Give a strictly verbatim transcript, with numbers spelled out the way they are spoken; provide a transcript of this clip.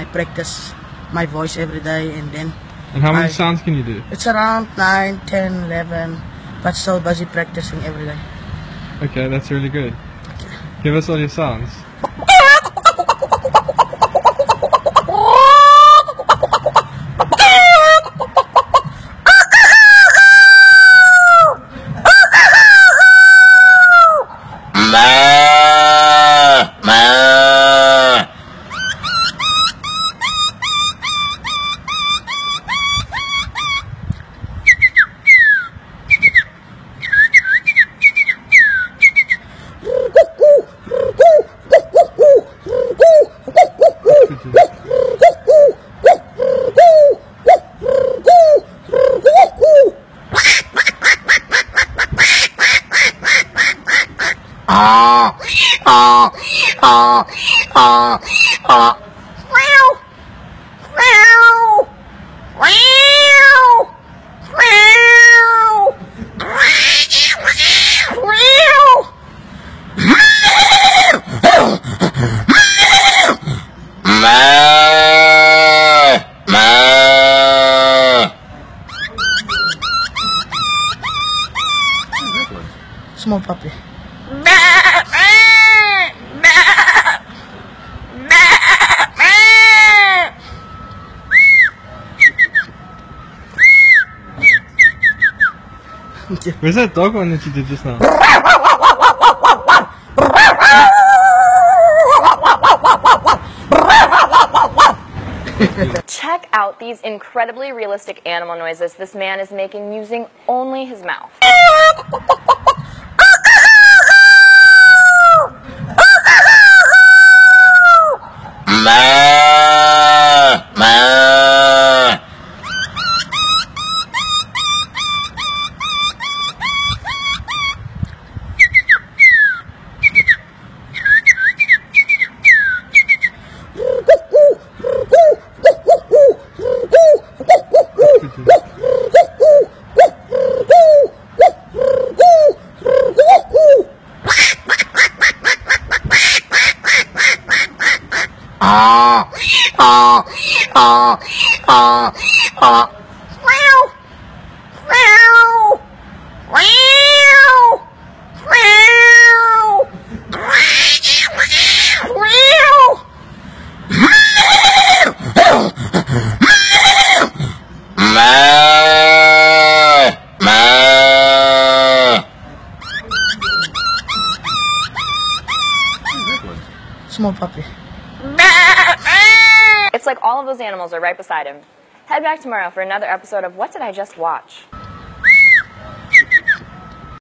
I practice my voice every day, and then. And how many I, sounds can you do? It's around nine, ten, eleven, but still busy practicing every day. Okay, that's really good. Okay. Give us all your sounds. Ah, ah, ah, ah, ah. Wow, wow, wow, wow, wow. Small puppy. Where's that dog one that you did just now? Check out these incredibly realistic animal noises this man is making using only his mouth. Ah, ah, ah, ah, ah. Wow, wow, wow, wow, wow. Small puppy. It's like all of those animals are right beside him. Head back tomorrow for another episode of What Did I Just Watch?